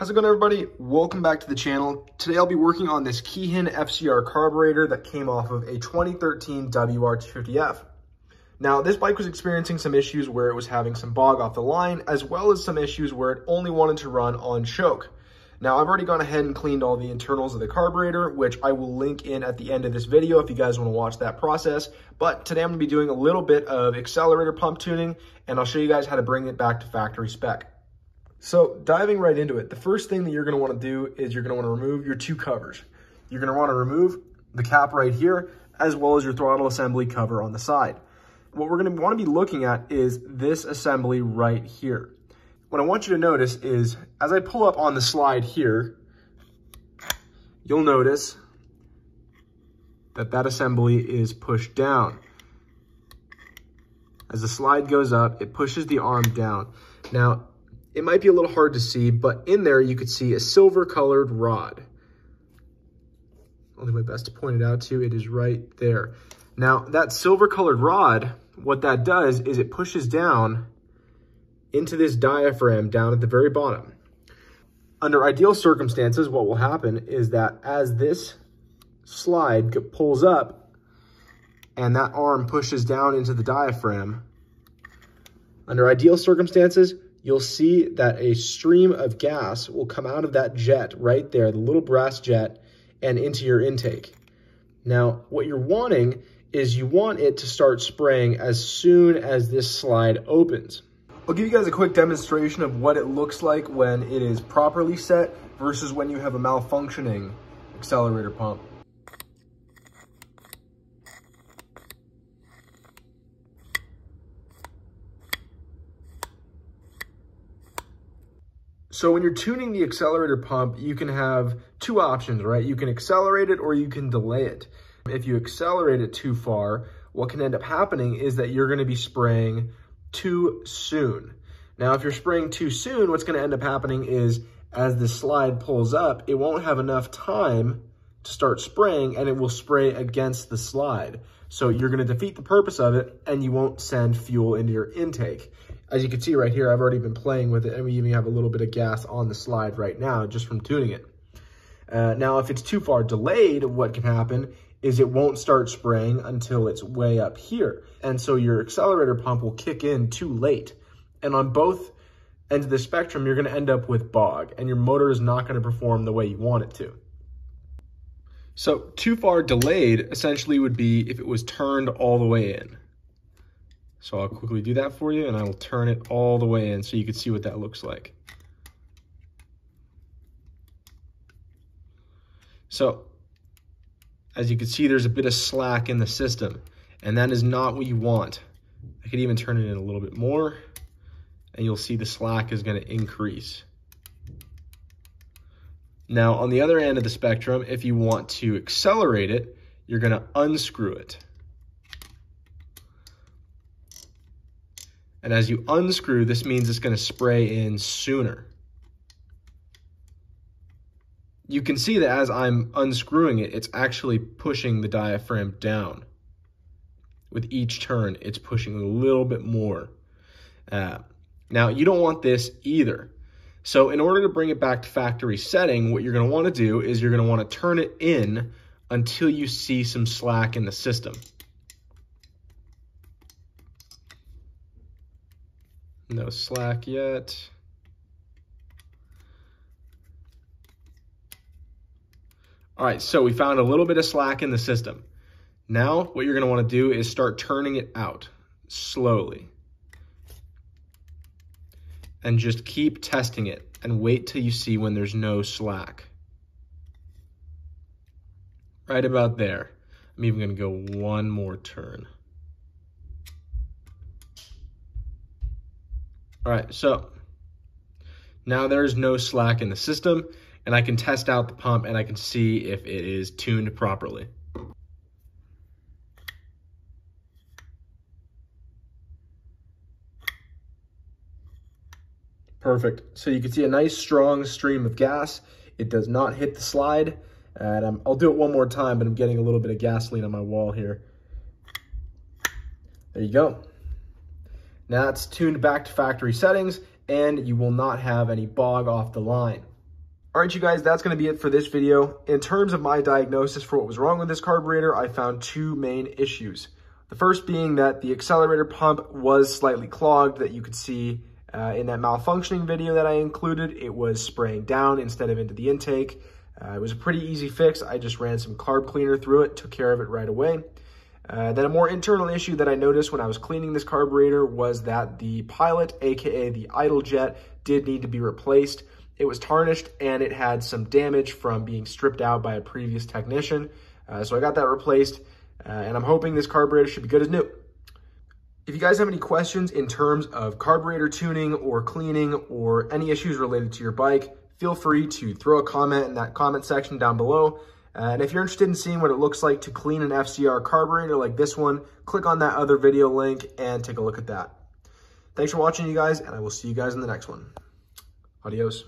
How's it going, everybody? Welcome back to the channel. Today I'll be working on this Keihin FCR carburetor that came off of a 2013 WR250F. Now, this bike was experiencing some issues where it was having some bog off the line, as well as some issues where it only wanted to run on choke. Now, I've already gone ahead and cleaned all the internals of the carburetor, which I will link in at the end of this video if you guys want to watch that process. But today I'm going to be doing a little bit of accelerator pump tuning, and I'll show you guys how to bring it back to factory spec. So diving right into it, the first thing that you're going to want to do is you're going to want to remove your two covers. You're going to want to remove the cap right here, as well as your throttle assembly cover on the side. What we're going to want to be looking at is this assembly right here. What I want you to notice is, as I pull up on the slide here, you'll notice that that assembly is pushed down. As the slide goes up, it pushes the arm down. Now, it might be a little hard to see, but in there you could see a silver colored rod. I'll do my best to point it out to you. It is right there. Now, that silver colored rod, what that does is it pushes down into this diaphragm down at the very bottom. Under ideal circumstances, what will happen is that as this slide pulls up and that arm pushes down into the diaphragm, under ideal circumstances, you'll see that a stream of gas will come out of that jet right there, the little brass jet, and into your intake. Now, what you're wanting is you want it to start spraying as soon as this slide opens. I'll give you guys a quick demonstration of what it looks like when it is properly set versus when you have a malfunctioning accelerator pump. So when you're tuning the accelerator pump, you can have two options, right? You can accelerate it or you can delay it. If you accelerate it too far, what can end up happening is that you're going to be spraying too soon. Now, if you're spraying too soon, what's going to end up happening is as the slide pulls up, it won't have enough time to start spraying and it will spray against the slide. So you're going to defeat the purpose of it and you won't send fuel into your intake. As you can see right here, I've already been playing with it and we even have a little bit of gas on the slide right now just from tuning it. Now, if it's too far delayed, what can happen is it won't start spraying until it's way up here. And so your accelerator pump will kick in too late. And on both ends of the spectrum, you're gonna end up with bog and your motor is not gonna perform the way you want it to. So too far delayed essentially would be if it was turned all the way in. So I'll quickly do that for you and I will turn it all the way in so you can see what that looks like. So as you can see, there's a bit of slack in the system and that is not what you want. I could even turn it in a little bit more and you'll see the slack is going to increase. Now, on the other end of the spectrum, if you want to accelerate it, you're going to unscrew it. And as you unscrew, this means it's going to spray in sooner. You can see that as I'm unscrewing it, it's actually pushing the diaphragm down. With each turn, it's pushing a little bit more. Now, you don't want this either. So in order to bring it back to factory setting, what you're going to want to do is you're going to want to turn it in until you see some slack in the system. No slack yet. All right, so we found a little bit of slack in the system. Now, what you're going to want to do is start turning it out slowly. And just keep testing it and wait till you see when there's no slack. Right about there. I'm even going to go one more turn. All right, so now there's no slack in the system and I can test out the pump and I can see if it is tuned properly. Perfect. So you can see a nice strong stream of gas. It does not hit the slide. And I'll do it one more time, but I'm getting a little bit of gasoline on my wall here. There you go. Now it's tuned back to factory settings and you will not have any bog off the line. All right, you guys, that's going to be it for this video. In terms of my diagnosis for what was wrong with this carburetor, I found two main issues. The first being that the accelerator pump was slightly clogged, that you could see in that malfunctioning video that I included. It was spraying down instead of into the intake. It was a pretty easy fix. I just ran some carb cleaner through it, took care of it right away. Then a more internal issue that I noticed when I was cleaning this carburetor was that the pilot, aka the idle jet, did need to be replaced. It was tarnished and it had some damage from being stripped out by a previous technician. So I got that replaced and I'm hoping this carburetor should be good as new. If you guys have any questions in terms of carburetor tuning or cleaning or any issues related to your bike, feel free to throw a comment in that comment section down below. And if you're interested in seeing what it looks like to clean an FCR carburetor like this one, click on that other video link and take a look at that. Thanks for watching, you guys, and I will see you guys in the next one. Adios.